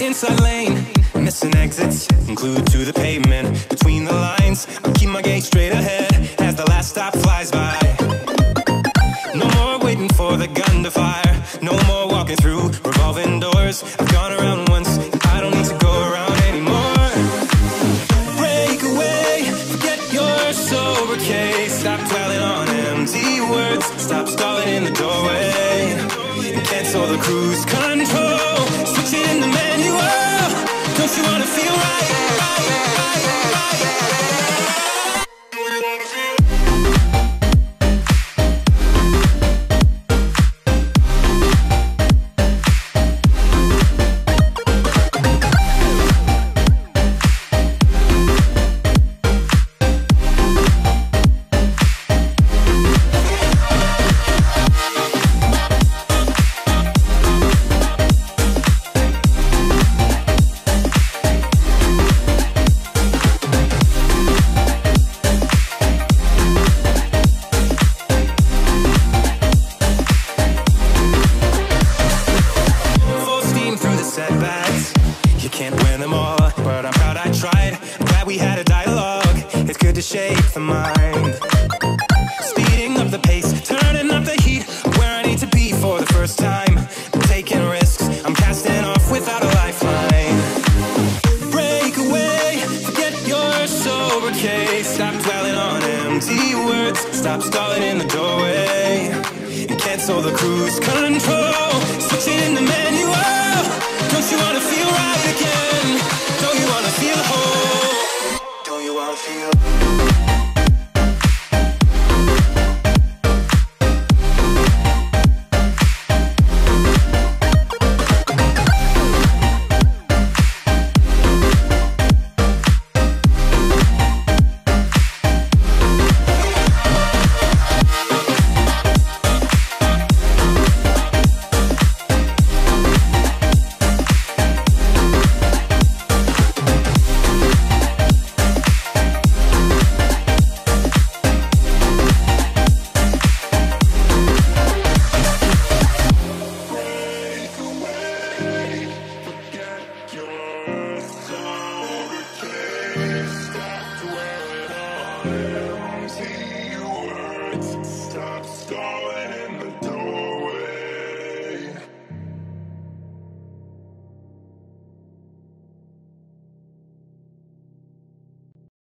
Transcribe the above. Inside lane, missing exits, glued to the pavement. Between the lines, I keep my gaze straight ahead as the last stop flies by. No more waiting for the gun to fire, no more walking through revolving doors. I've gone around once, I don't need to go around anymore. Break away, forget your sober case. Stop dwelling on empty words, stop stalling in the doorway, and cancel the cruise control. Switch it in the manual, don't you wanna feel right? Stop stalling in the doorway and cancel the cruise control.